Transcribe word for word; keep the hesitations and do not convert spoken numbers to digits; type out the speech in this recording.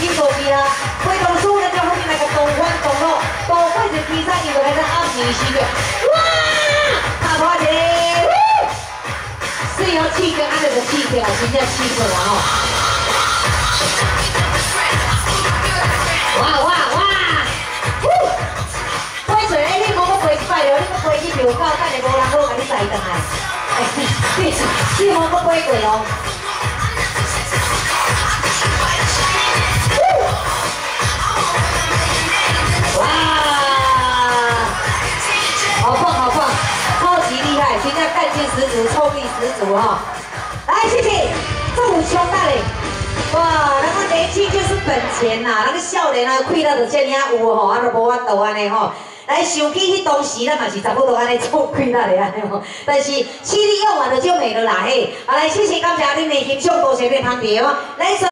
经告别啦。回到苏联之后，那个东方东路，东方是披萨一个人的阿米西的，哇，大花姐，是要气个安的气掉，人家气死我哦。哇哇哇！开水，你冇个杯快了，你个杯一流高，但系冇人好给你晒得来。哎，你你冇个杯贵哦。 人家干劲十足，冲力十足哈、哦！来，谢谢，这五兄弟嘞，哇，那个年纪就是本钱呐、啊，那个少年啊，快乐就这样有吼，啊都无法度安尼吼。来，想起迄当时，咱嘛是差不多安尼做快乐的安尼吼。但是气力用完了就没了啦嘿。好，来，谢谢，感谢恁的欣赏，多谢恁捧场。来。